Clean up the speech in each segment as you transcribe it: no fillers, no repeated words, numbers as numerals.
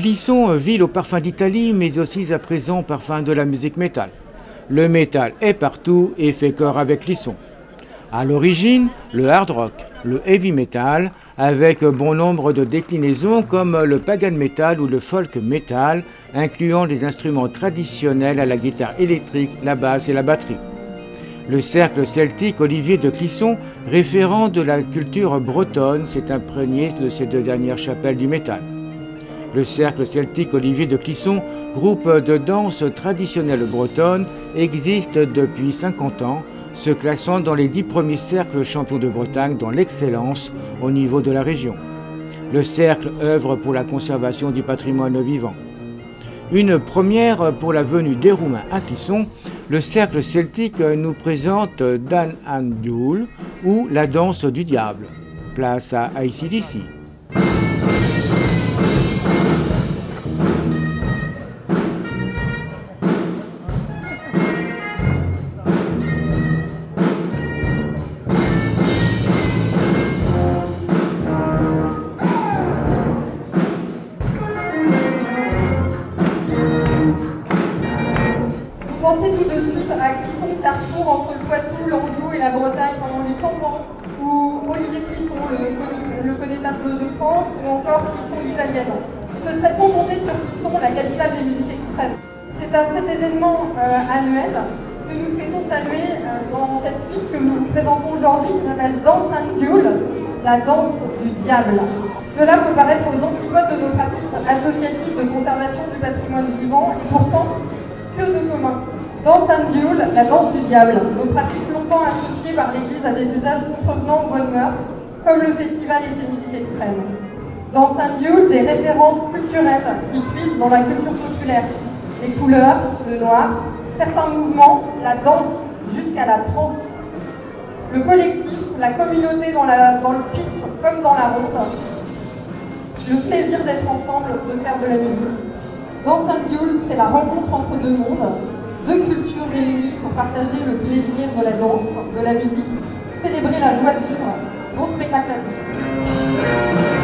Clisson, ville au parfum d'Italie, mais aussi à présent parfum de la musique métal. Le métal est partout et fait corps avec Clisson. À l'origine, le hard rock, le heavy metal, avec bon nombre de déclinaisons comme le pagan metal ou le folk metal, incluant des instruments traditionnels à la guitare électrique, la basse et la batterie. Le cercle celtique Olivier de Clisson, référent de la culture bretonne, s'est imprégné de ces deux dernières chapelles du métal. Le cercle celtique Olivier de Clisson, groupe de danse traditionnelle bretonne, existe depuis 50 ans, se classant dans les 10 premiers cercles champions de Bretagne dans l'excellence au niveau de la région. Le cercle œuvre pour la conservation du patrimoine vivant. Une première pour la venue des Roumains à Clisson, le cercle celtique nous présente Dañs An Diaoul ou la danse du diable. Place à AC/DC. Pensez tout de suite à Clisson, carrefour entre le Poitou, l'Anjou et la Bretagne pendant les 100 ans, où Olivier Clisson, le connétable de France, ou encore Clisson l'italienne. Ce serait sans compter sur Clisson, la capitale des musiques extrêmes. C'est à cet événement annuel que nous souhaitons saluer dans cette suite que nous vous présentons aujourd'hui, qui s'appelle Dañs An Diaoul, la danse du diable. Cela peut paraître aux antipodes de nos pratiques associatives de conservation du patrimoine vivant, et pourtant, que de commun. Dañs An Diaoul, la danse du diable, nos pratiques longtemps associées par l'Église à des usages contrevenant aux bonnes mœurs, comme le festival et ses musiques extrêmes. Dañs An Diaoul, des références culturelles qui puisent dans la culture populaire, les couleurs, le noir, certains mouvements, la danse jusqu'à la transe. Le collectif, la communauté dans le pit comme dans la ronde, le plaisir d'être ensemble, de faire de la musique. Dañs An Diaoul, c'est la rencontre entre deux mondes, deux cultures réunies pour partager le plaisir de la danse, de la musique, célébrer la joie de vivre, bon spectacle à tous.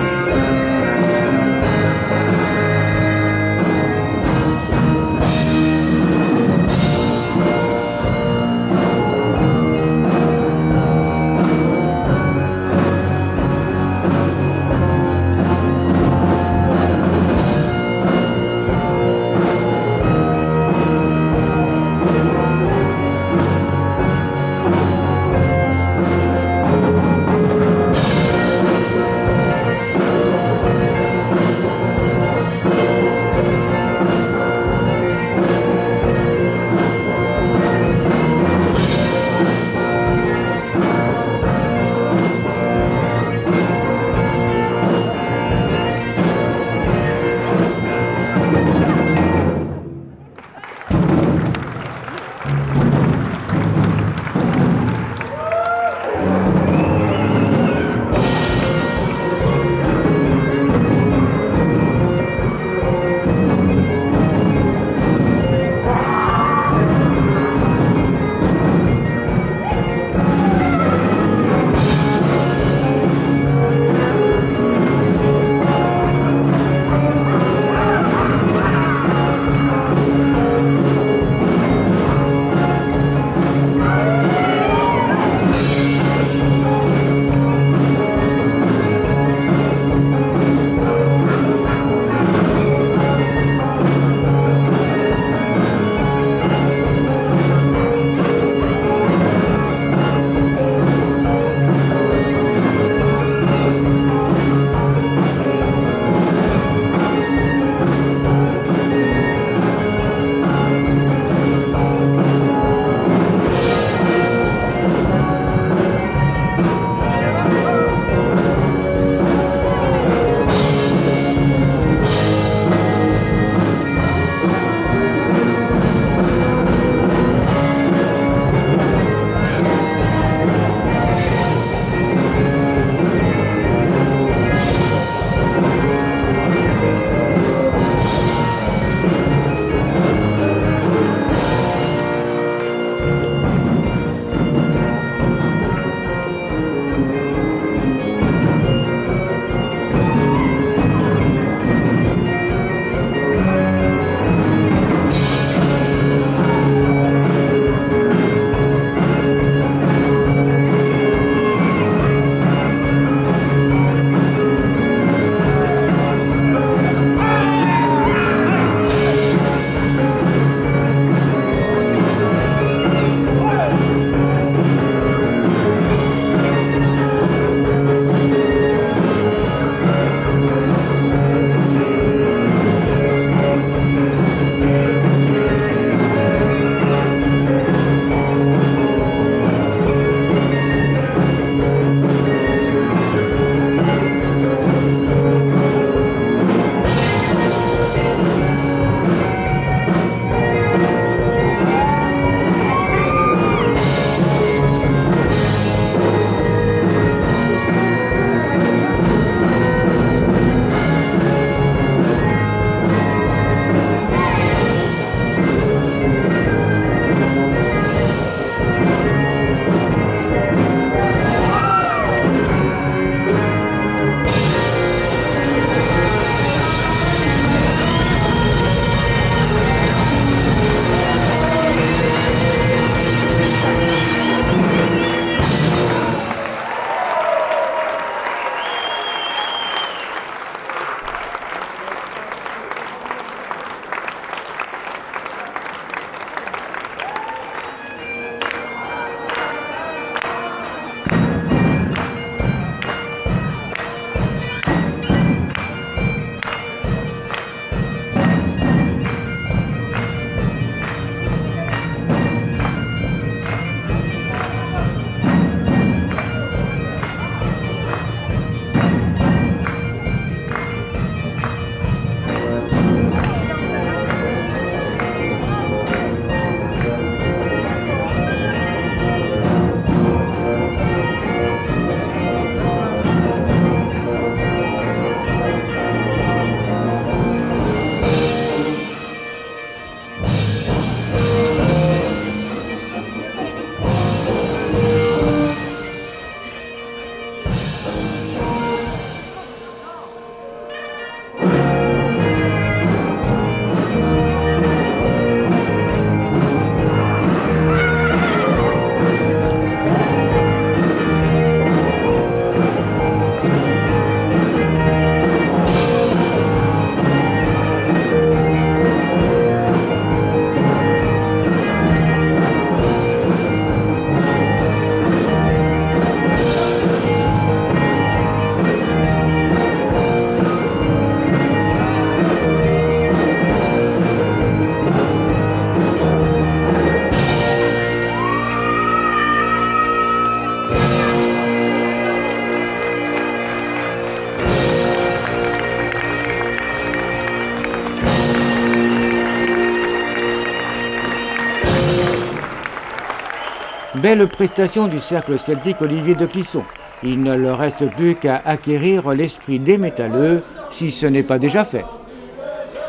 belle prestation du Cercle Celtique Olivier de Clisson. Il ne leur reste plus qu'à acquérir l'esprit des métalleux, si ce n'est pas déjà fait.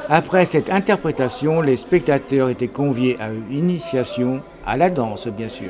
Après cette interprétation, les spectateurs étaient conviés à une initiation, à la danse bien sûr.